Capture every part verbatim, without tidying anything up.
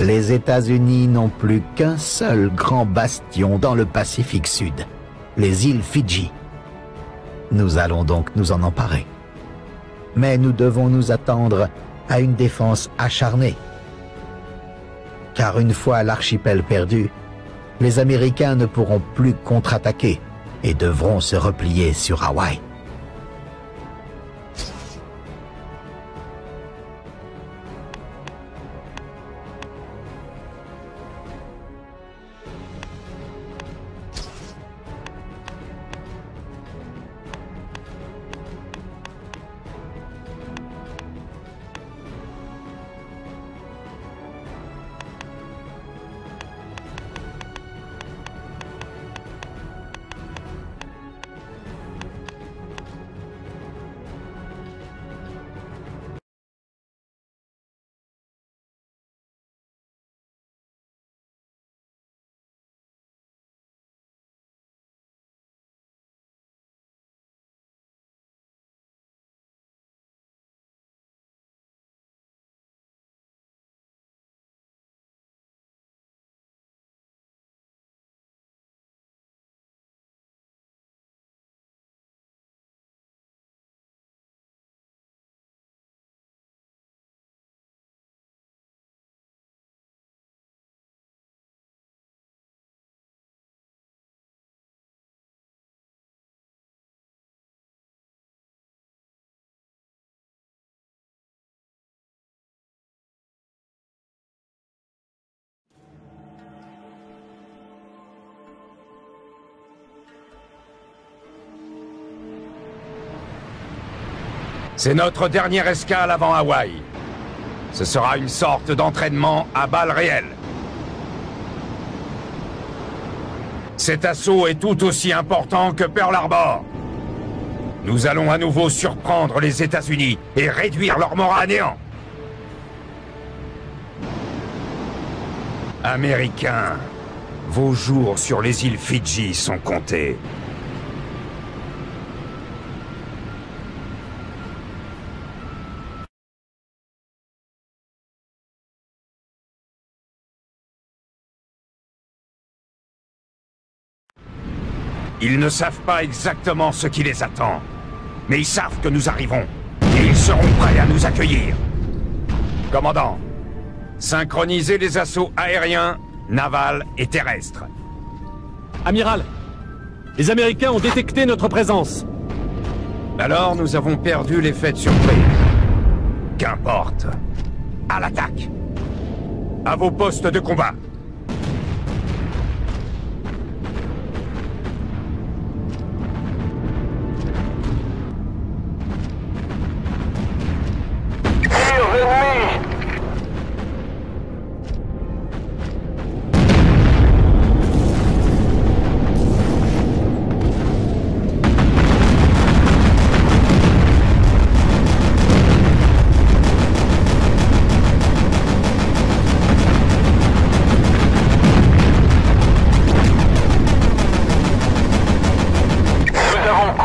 les États-Unis n'ont plus qu'un seul grand bastion dans le Pacifique Sud, les îles Fidji. Nous allons donc nous en emparer. Mais nous devons nous attendre à une défense acharnée. Car une fois l'archipel perdu, les Américains ne pourront plus contre-attaquer et devront se replier sur Hawaï. C'est notre dernière escale avant Hawaï. Ce sera une sorte d'entraînement à balles réelles. Cet assaut est tout aussi important que Pearl Harbor. Nous allons à nouveau surprendre les États-Unis et réduire leur mort à néant. Américains, vos jours sur les îles Fidji sont comptés. Ils ne savent pas exactement ce qui les attend, mais ils savent que nous arrivons, et ils seront prêts à nous accueillir. Commandant, synchronisez les assauts aériens, navals et terrestres. Amiral, les Américains ont détecté notre présence. Alors nous avons perdu l'effet de surprise. Qu'importe. À l'attaque. À vos postes de combat.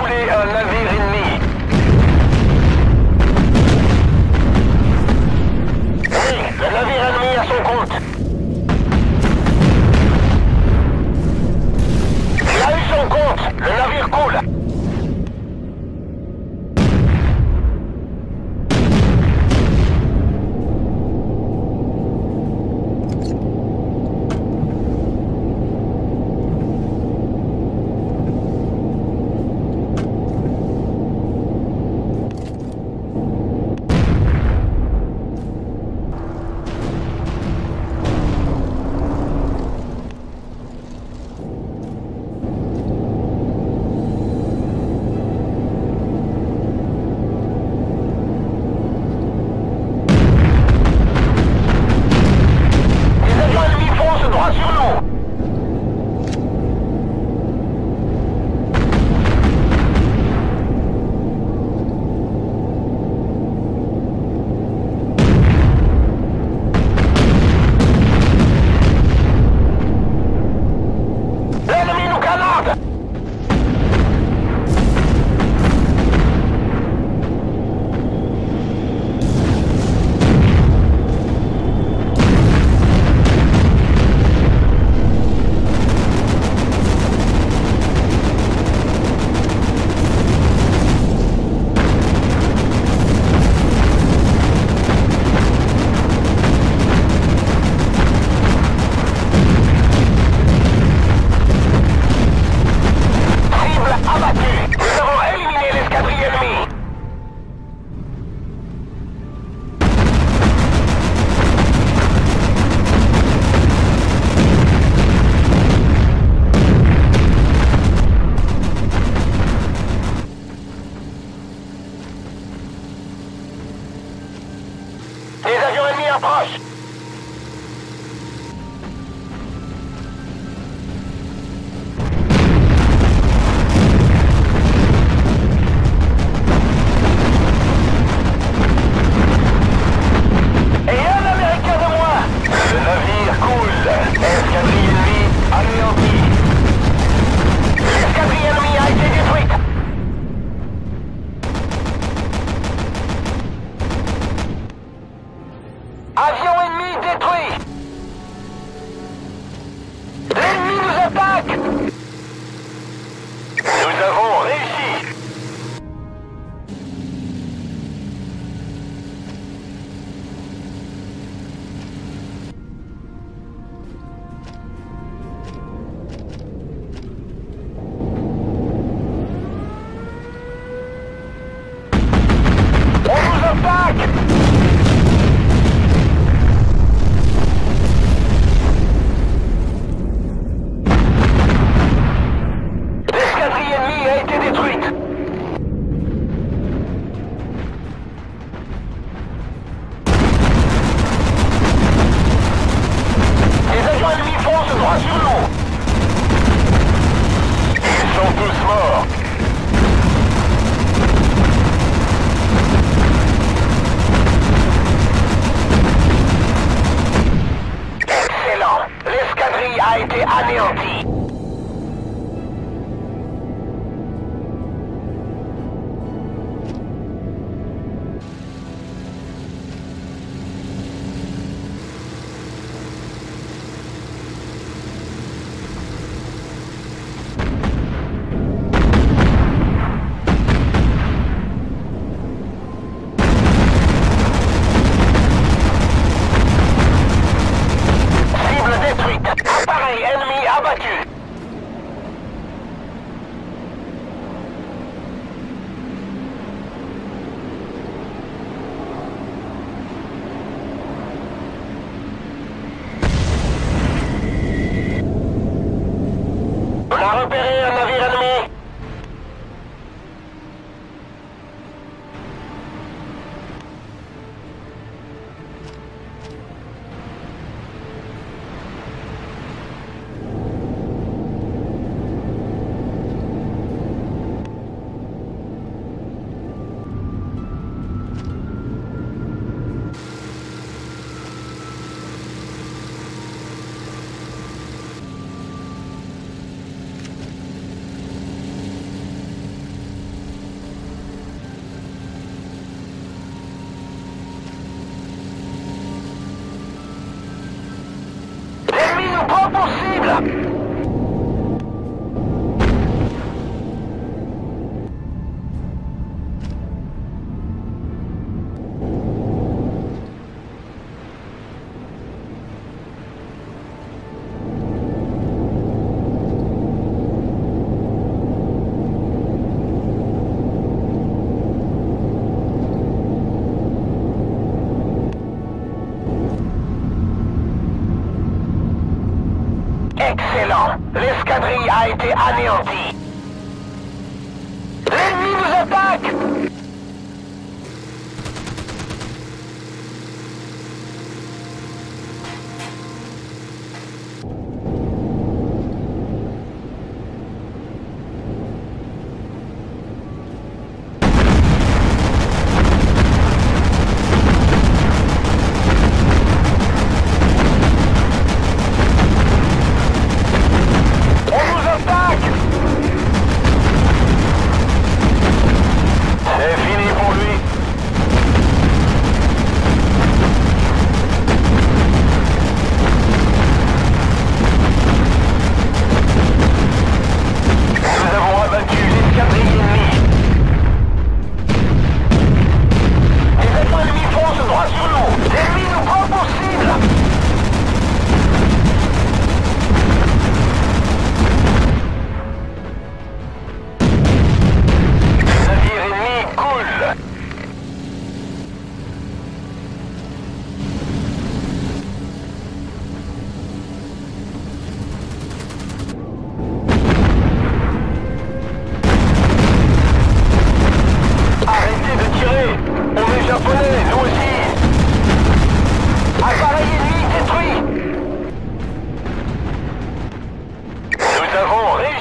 Navire ennemi. up us! Avion ennemi détruit! L'ennemi nous attaque! Nous avons réussi! On nous attaque! A été anéanti. Repérer un navire ennemi. Impossible! Excellent! L'escadrille a été anéantie! L'ennemi nous attaque! Appareil ennemi détruit. Nous avons réussi.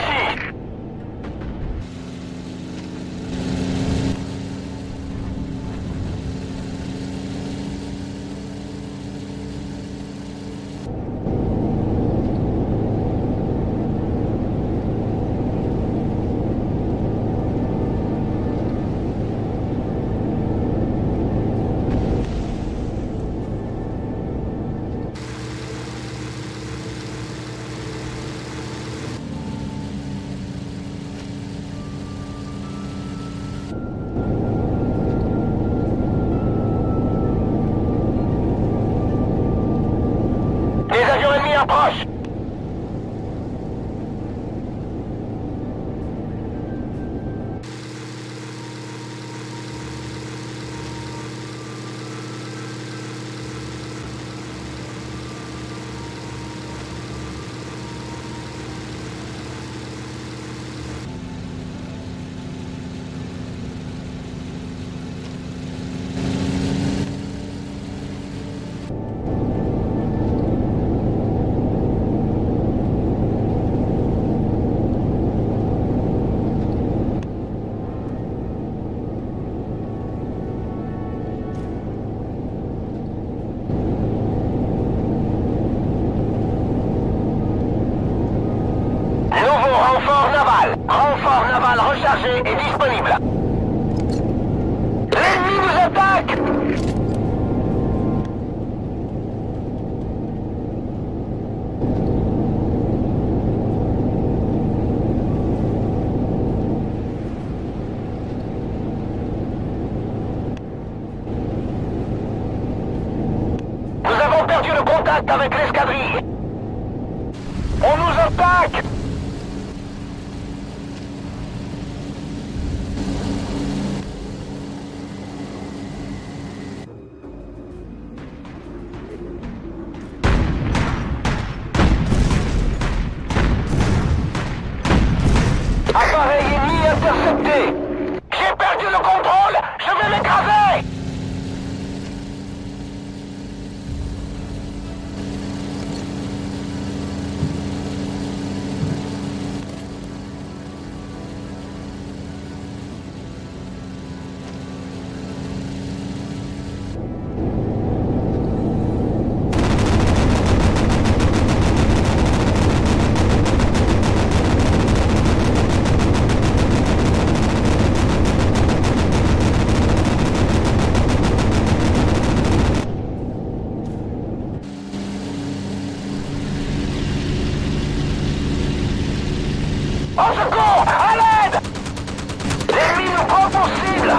Approche. Renfort naval rechargé et disponible. L'ennemi nous attaque! Nous avons perdu le contact avec l'escadrille. On nous attaque! Appareil ennemi intercepté! J'ai perdu le contrôle! Je vais m'écraser! Au secours! À l'aide! L'ennemi nous prend pour cible!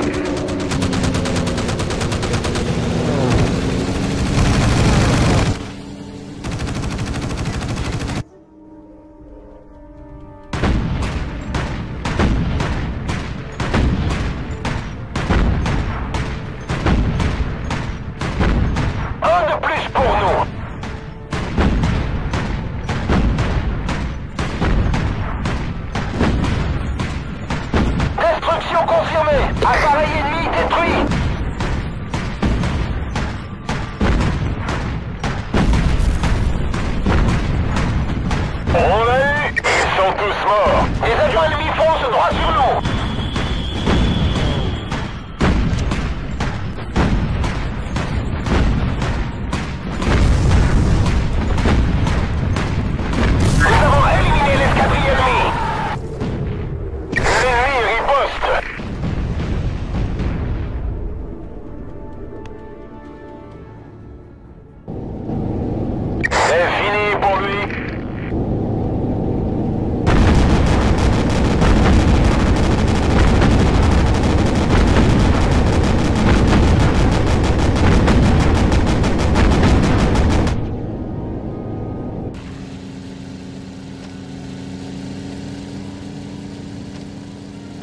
Un de plus pour nous! Confirmé. Appareil ennemi détruit. On l'a eu. Ils sont tous morts. Les avions ennemis foncent droit sur nous.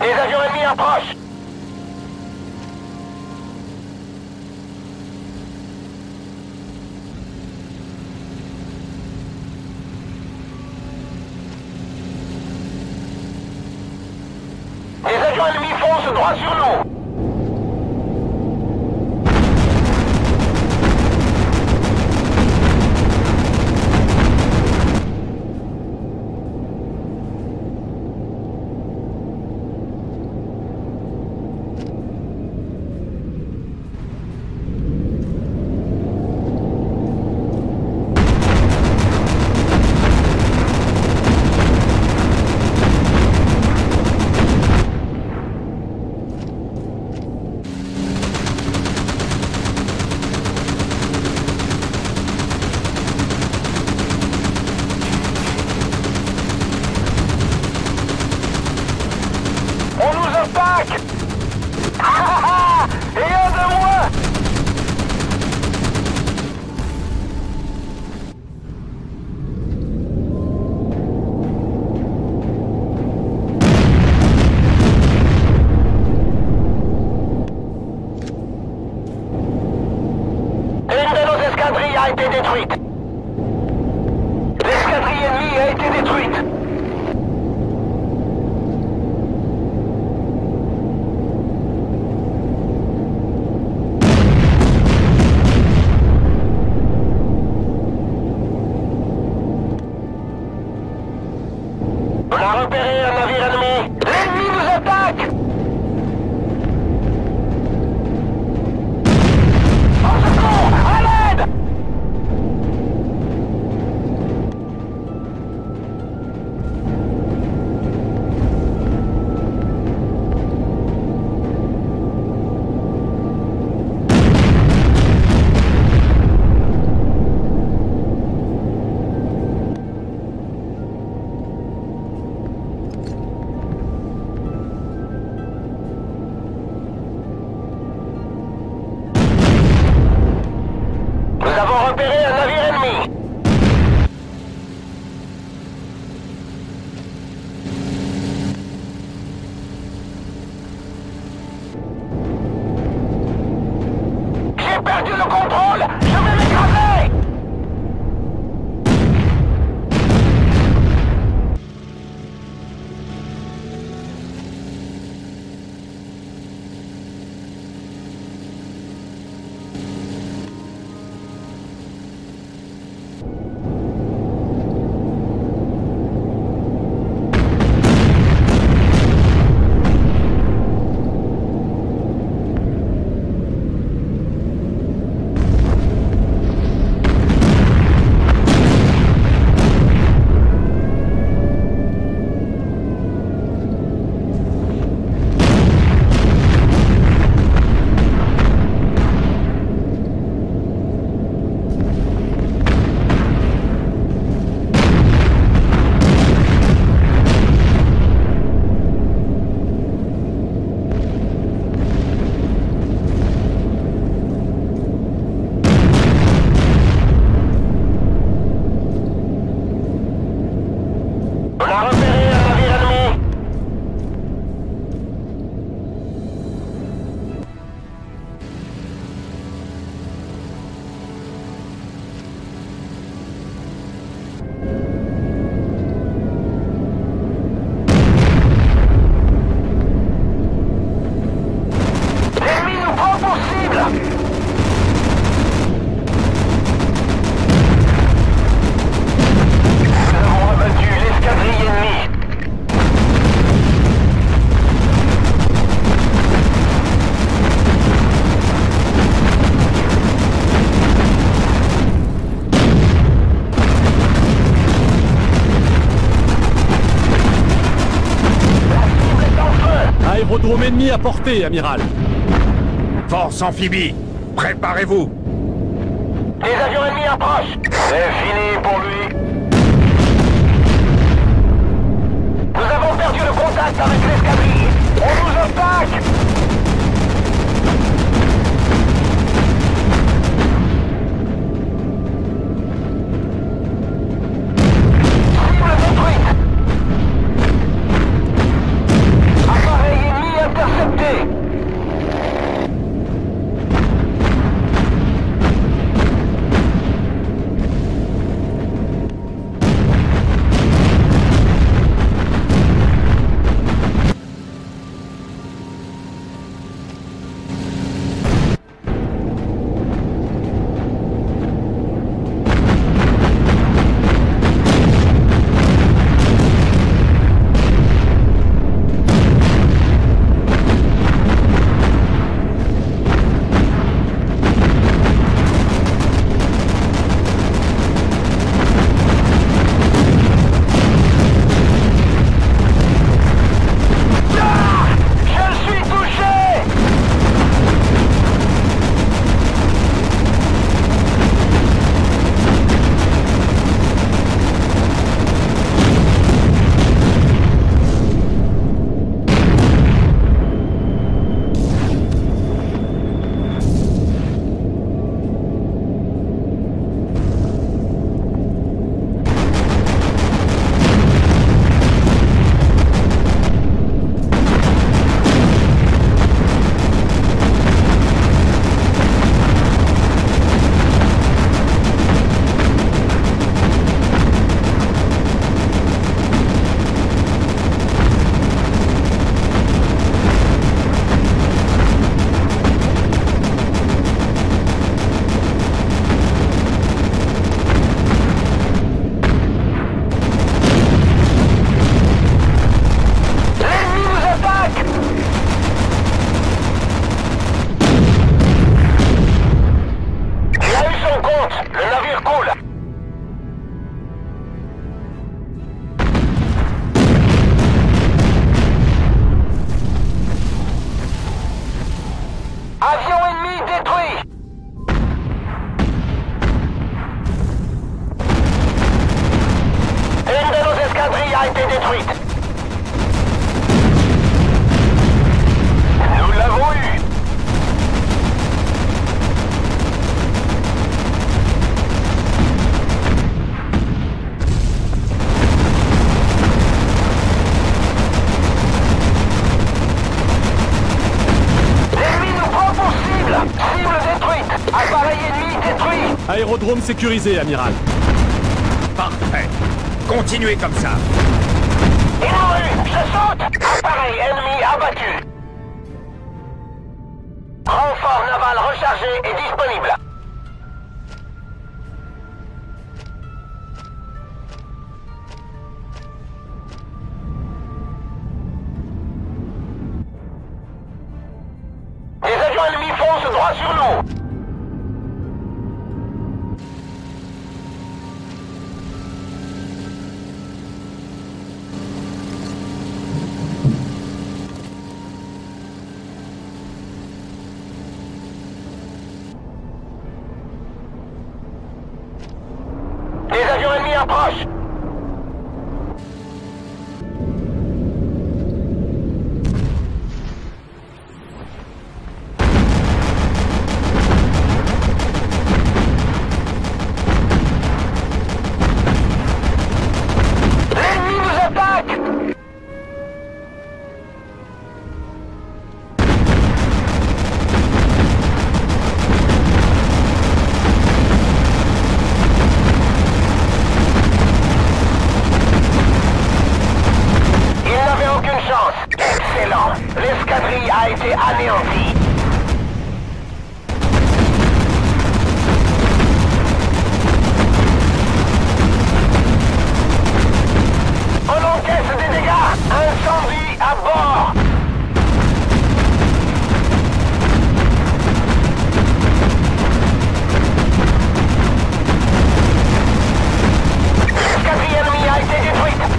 Les avions ennemis approchent! Les avions ennemis foncent droit sur nous! a été détruite. L'escadrille ennemie a été détruite. Aérodrome ennemi à portée, amiral. Force amphibie, préparez-vous. Les avions ennemis approchent. C'est fini pour lui. Nous avons perdu le contact avec l'escadrille. On nous attaque. complete. Aérodrome sécurisé, amiral. Parfait. Continuez comme ça. Éloignez, je saute. Appareil ennemi abattu. Renfort naval rechargé et disponible. Les avions ennemis foncent droit sur nous. Approche. L'ennemi nous attaque. Excellent. L'escadrille a été anéantie. On encaisse des dégâts. Incendie à bord. L'escadrille ennemie a été détruite.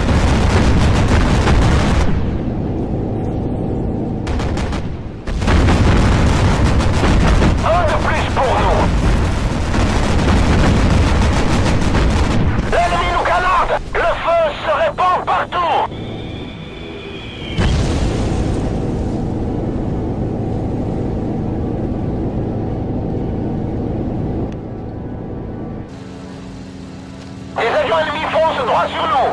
L'ennemi fonce droit sur nous.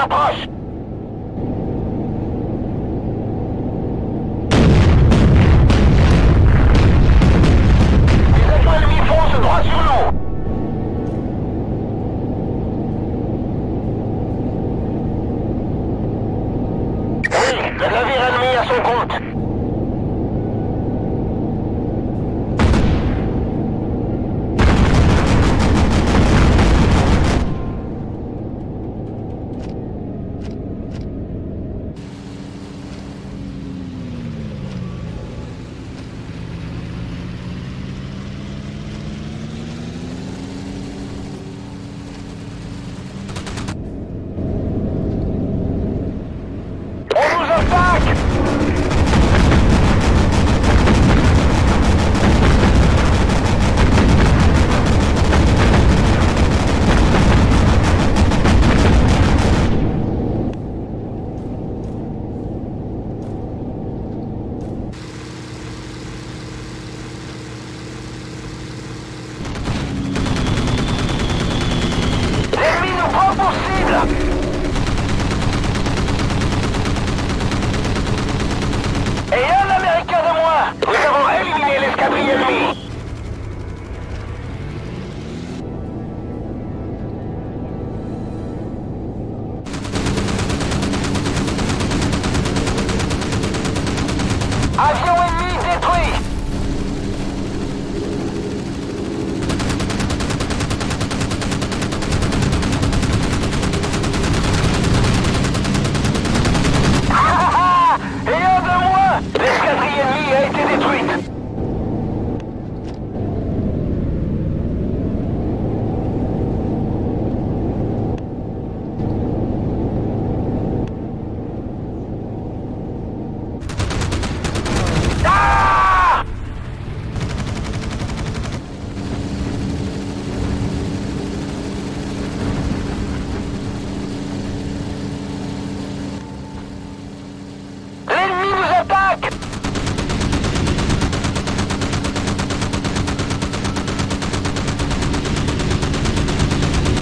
Approche.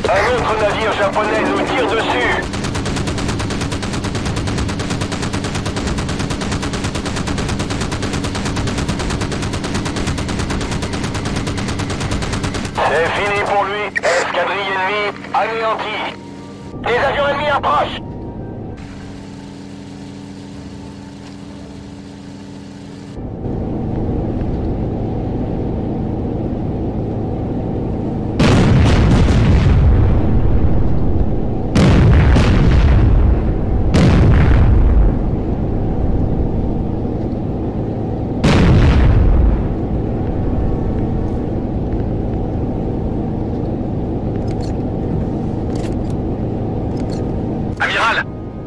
Un autre navire japonais nous tire dessus. C'est fini pour lui. Escadrille ennemie anéantie. Les avions ennemis approchent.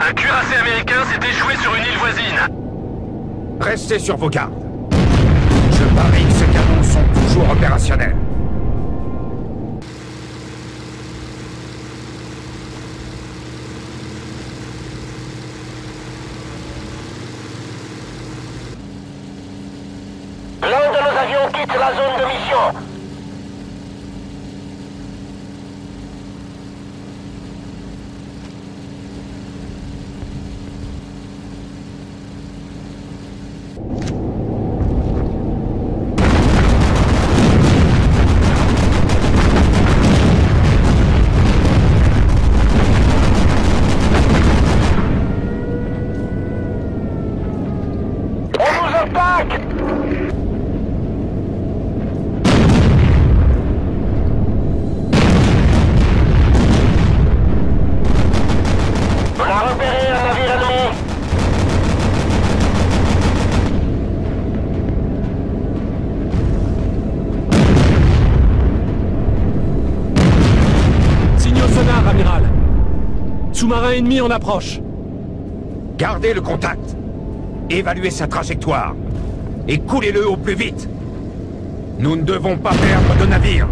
Un cuirassé américain s'est échoué sur une île voisine. Restez sur vos gardes. Je parie que ces canons sont toujours opérationnels. L'un de nos avions quitte la zone de mission. Sous-marin ennemi en approche. Gardez le contact. Évaluez sa trajectoire. Et coulez-le au plus vite. Nous ne devons pas perdre de navire.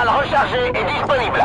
Centrale rechargée et disponible.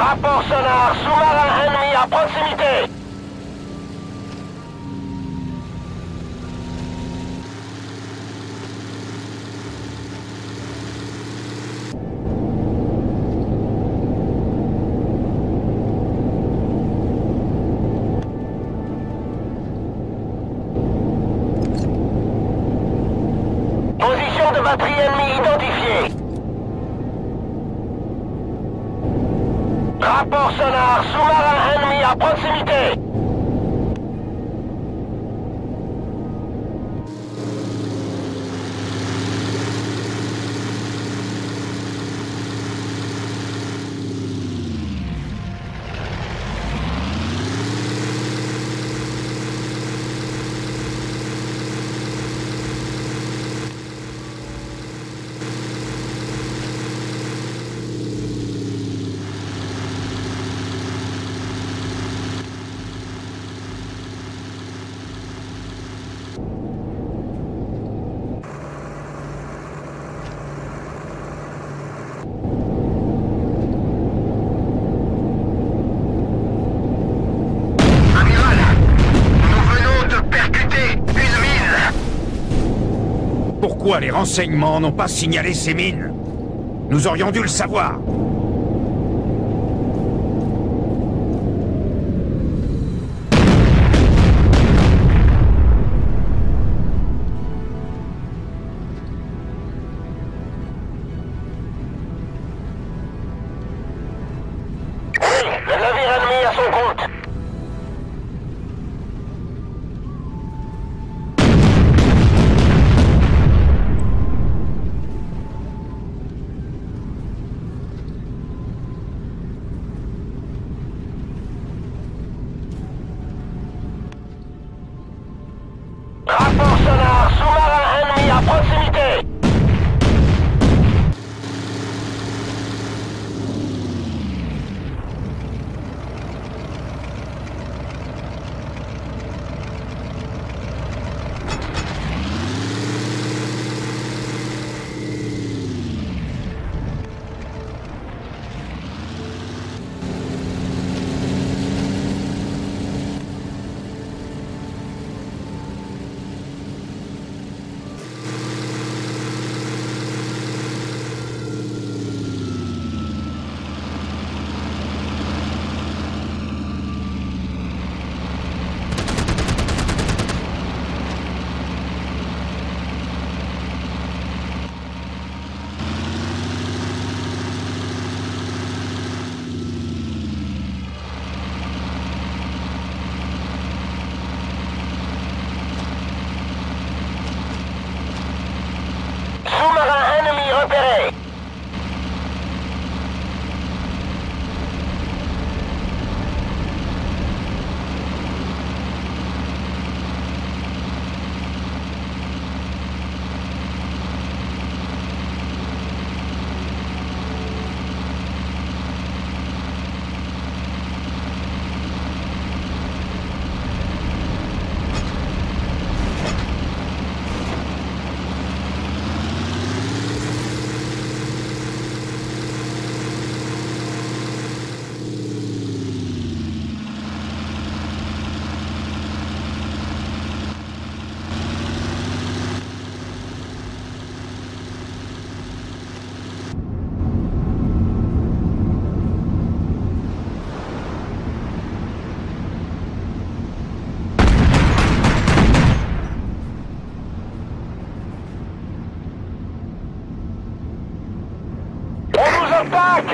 Rapport sonar, sous-marin ennemi à proximité. Position de batterie ennemie identifiée. Rapport sonar, sous-marin ennemi à proximité. Pourquoi les renseignements n'ont pas signalé ces mines? Nous aurions dû le savoir. us back!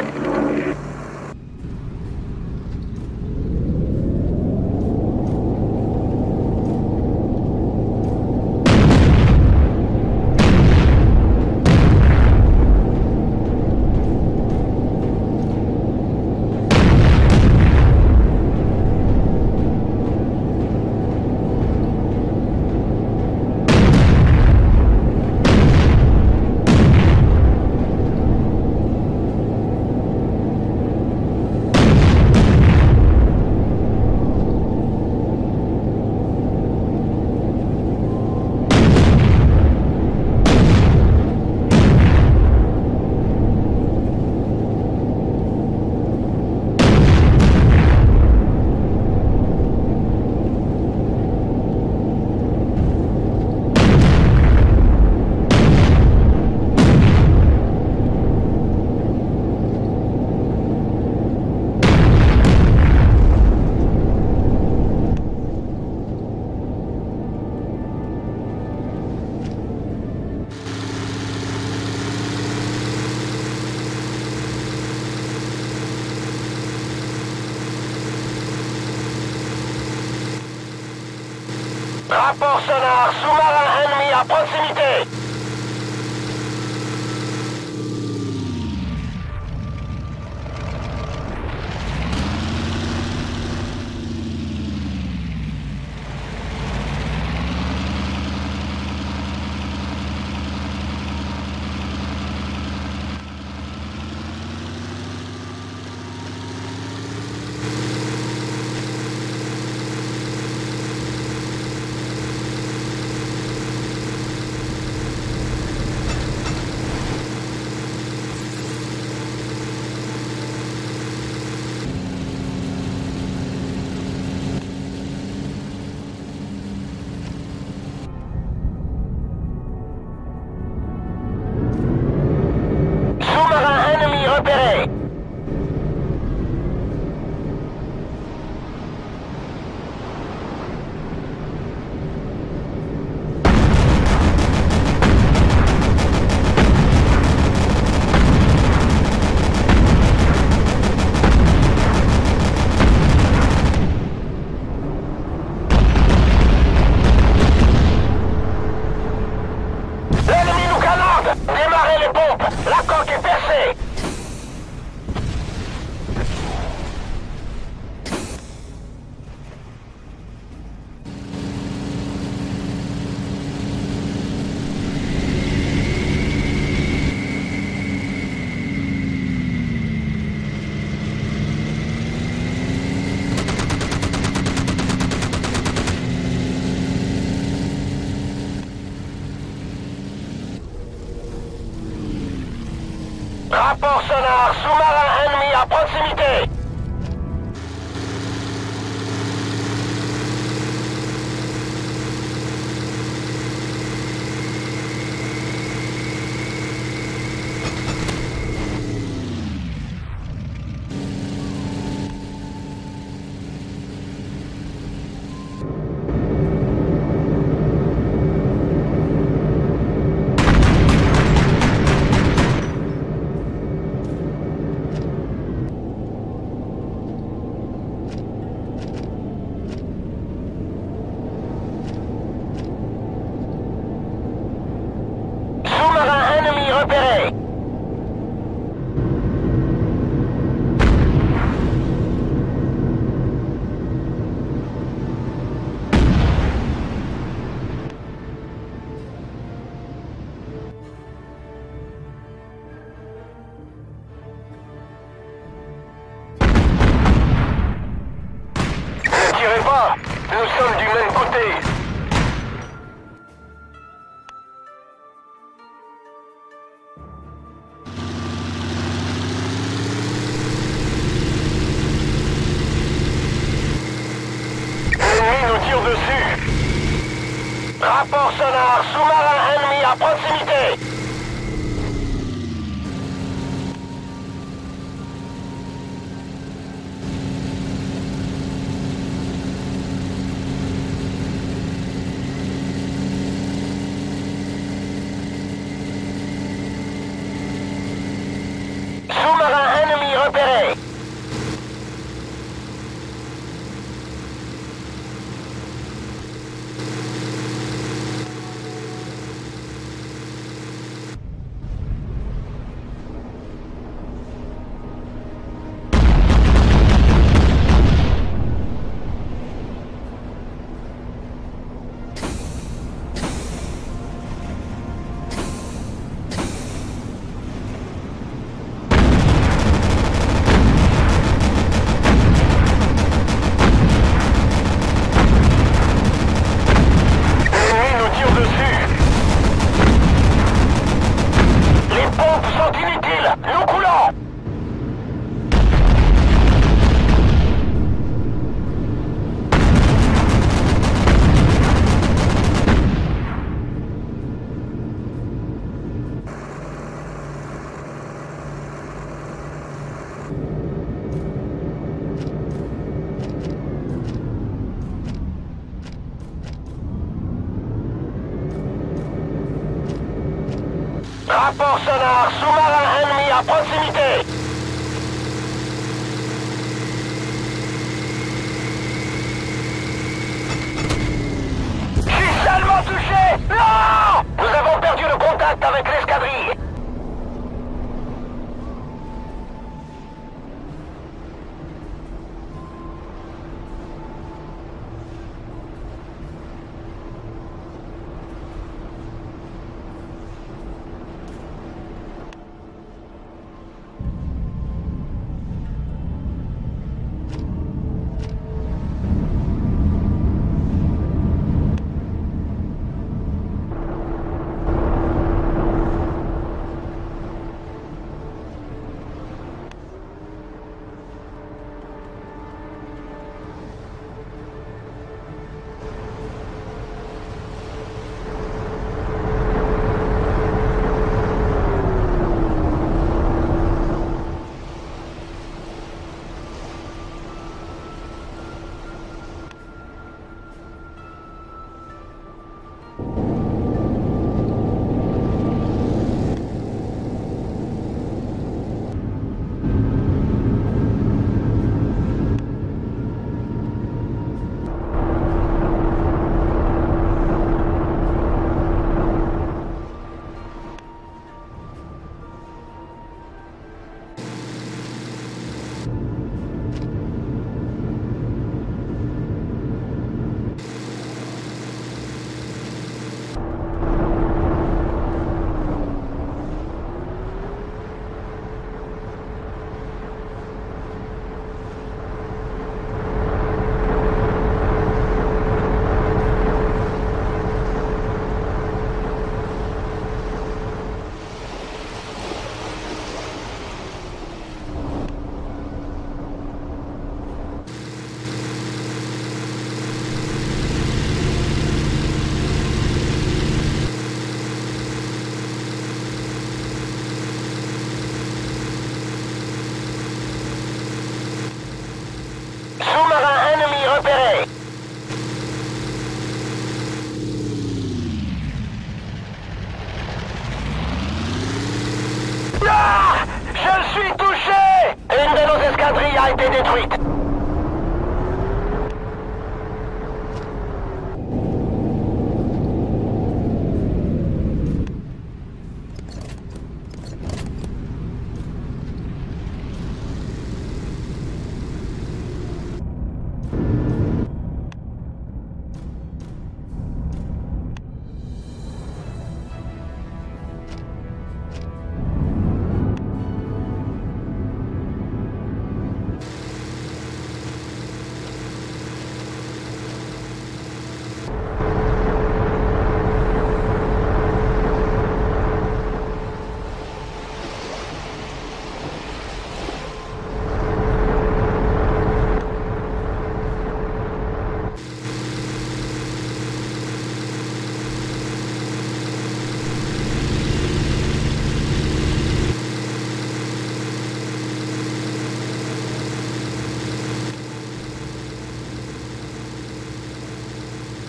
Rapport sonar, sous-marin ennemi à proximité. Rapport sonar, sous-marin ennemi à proximité. Nous sommes du même côté. Sous-marin repéré. Rapport sonar, sous-marin ennemi à proximité. Je suis seulement touché. Non! Nous avons perdu le contact avec l'escadrille.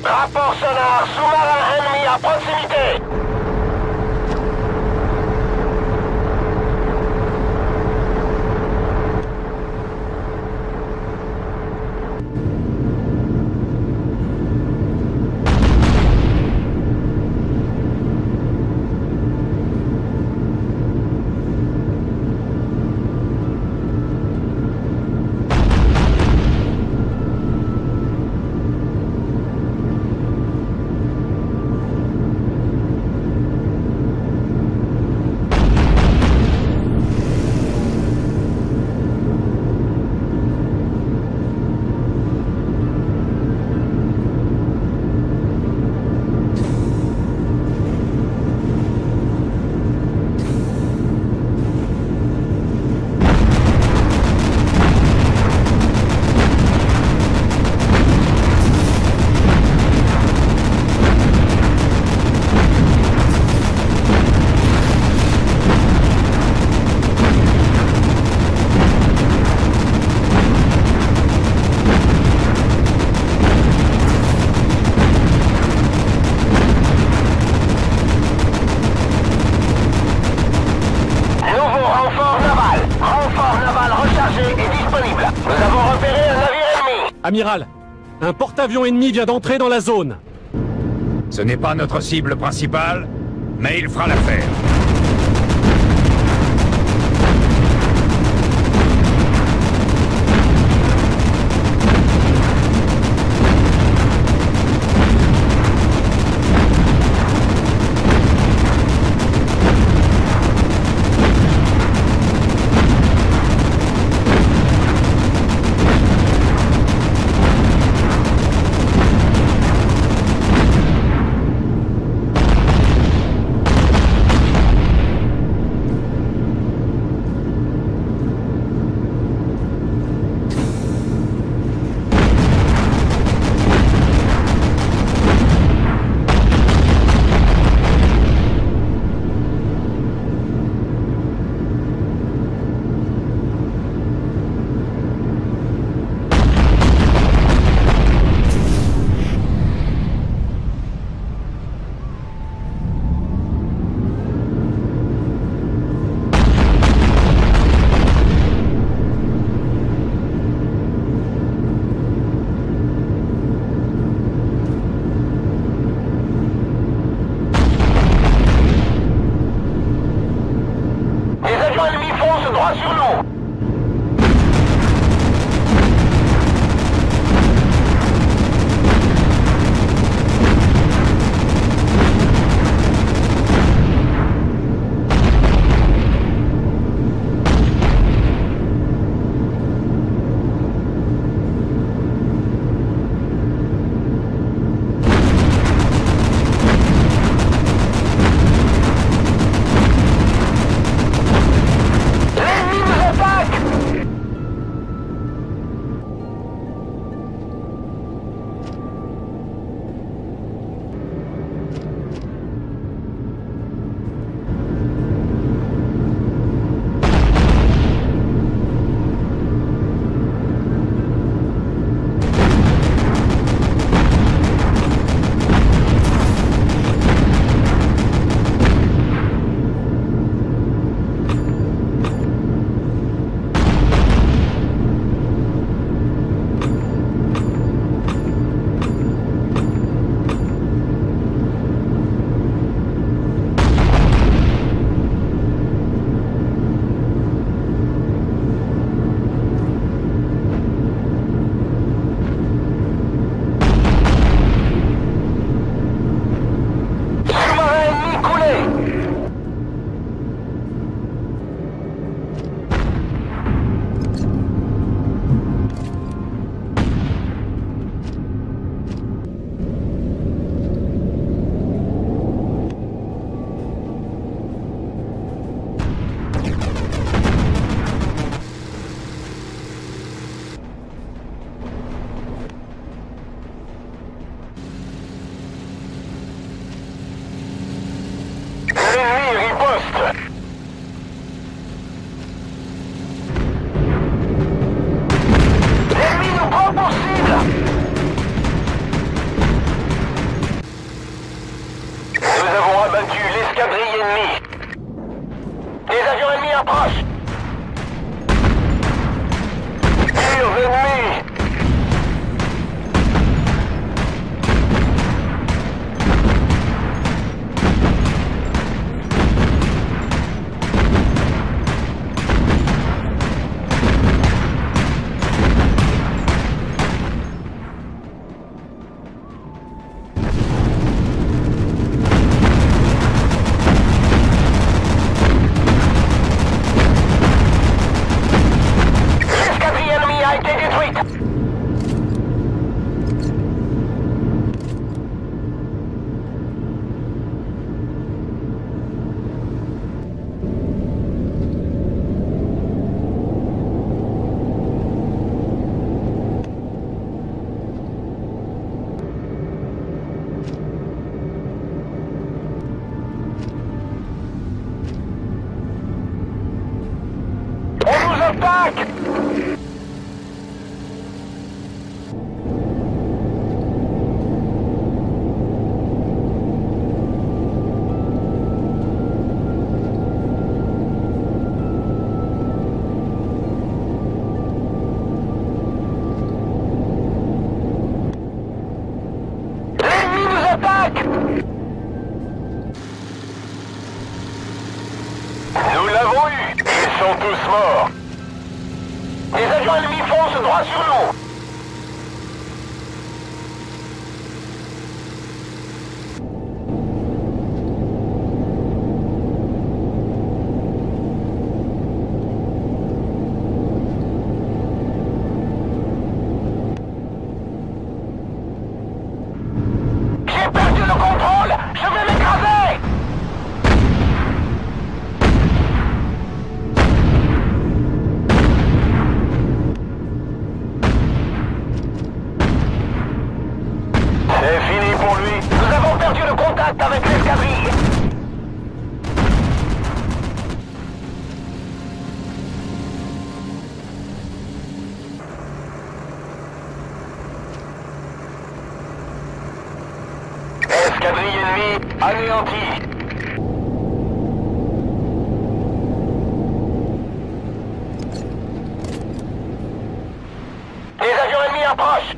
Rapport sonar, sous-marin ennemi à proximité. Amiral, un porte-avions ennemi vient d'entrer dans la zone. Ce n'est pas notre cible principale, mais il fera l'affaire. Ils sont tous morts. Les avions ennemis foncent droit sur nous. Escadrille ennemie anéantie. Les avions ennemis approchent.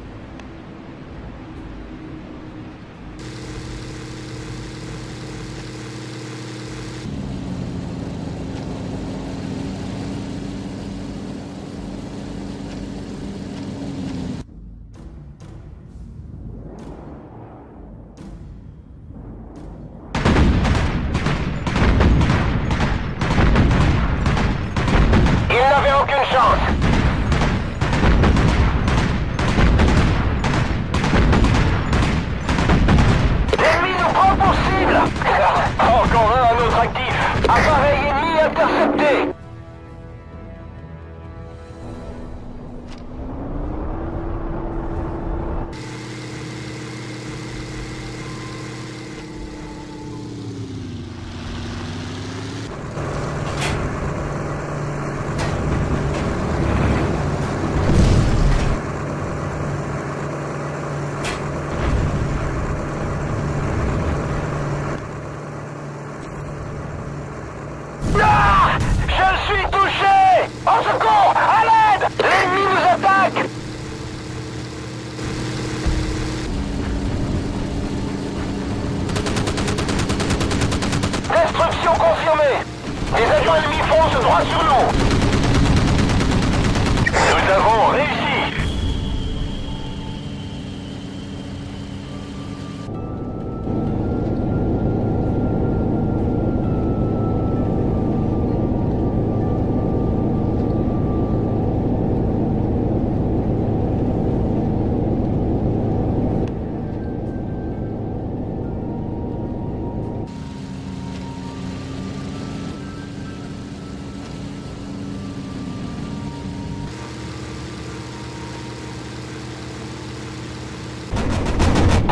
Confirmé. Les avions ennemis foncent droit sur nous. Nous avons réussi.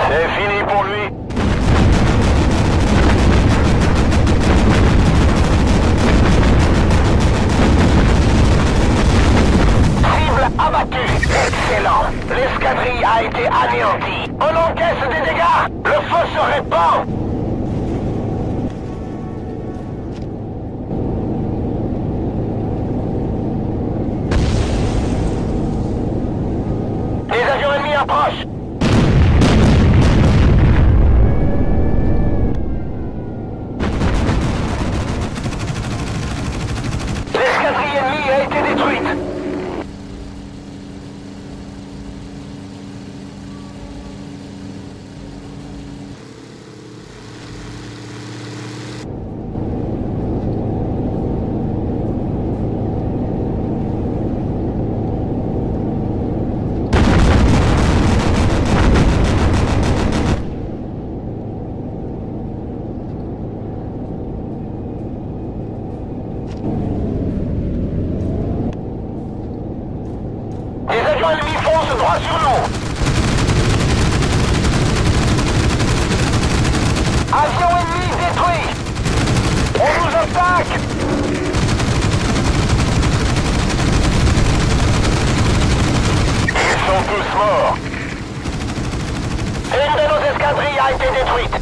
C'est fini pour lui. Cible abattue. Excellent. L'escadrille a été anéantie. On encaisse des dégâts. Le feu se répand. Les avions ennemis approchent. L'ennemi fonce droit sur nous. Avion ennemi détruit. On nous attaque. Ils sont tous morts. Une de nos escadrilles a été détruite.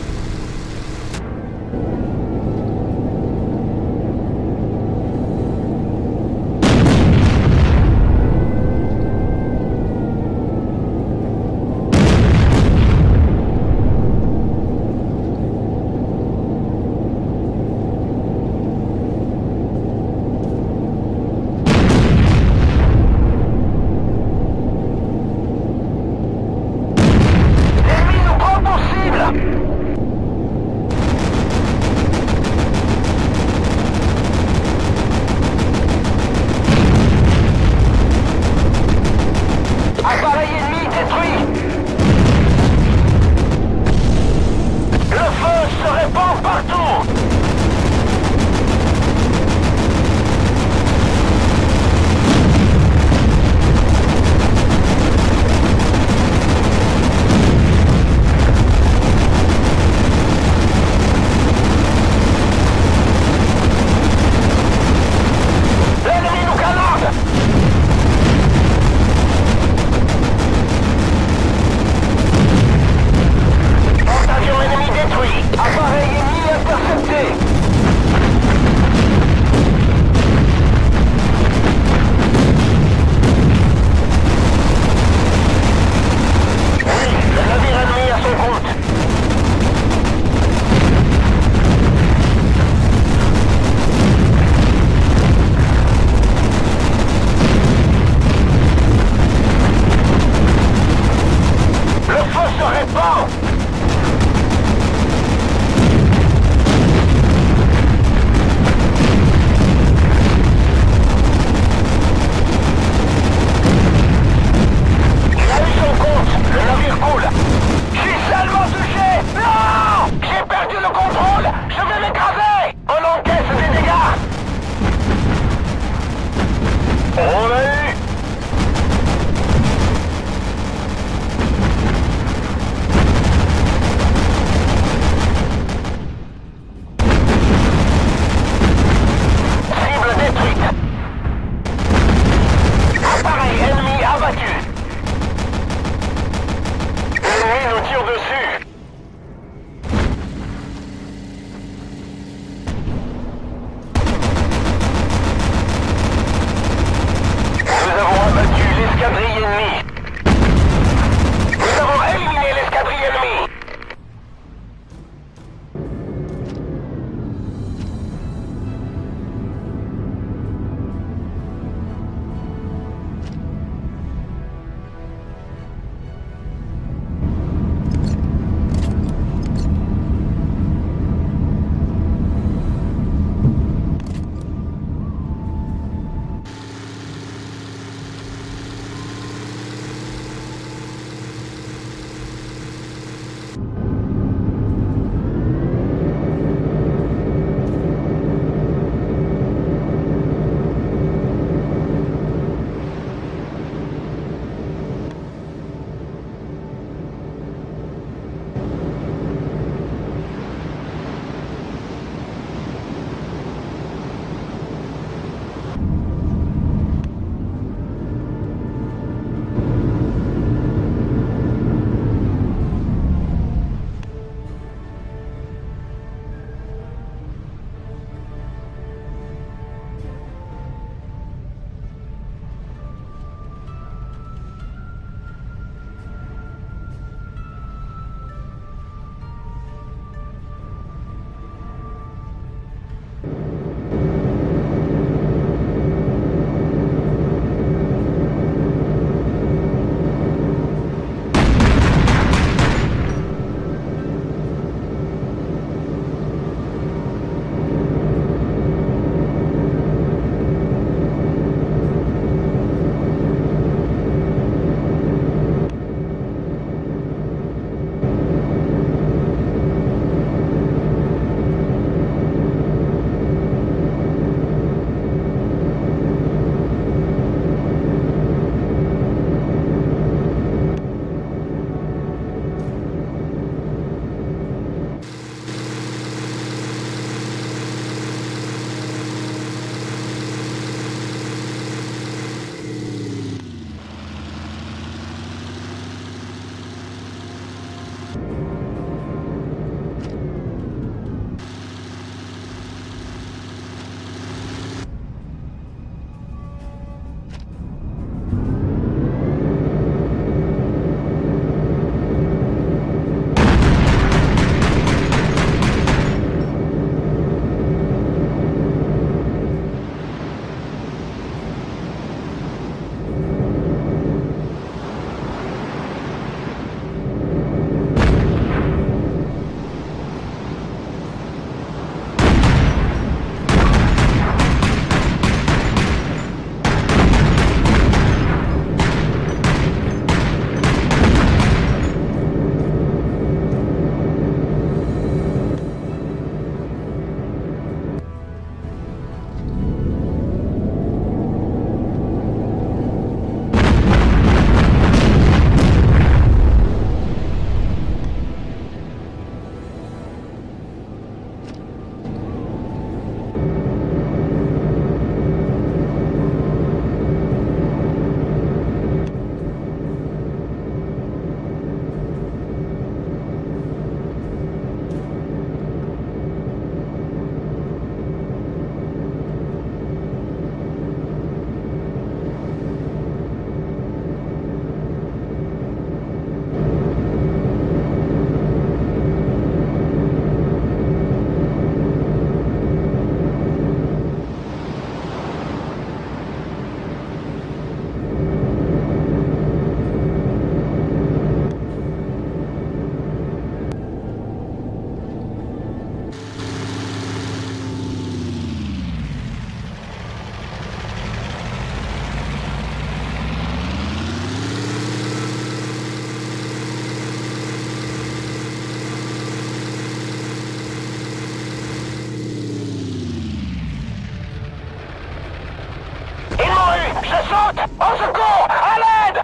Je saute! Au secours! À l'aide!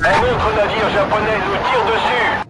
Un autre navire japonais nous tire dessus.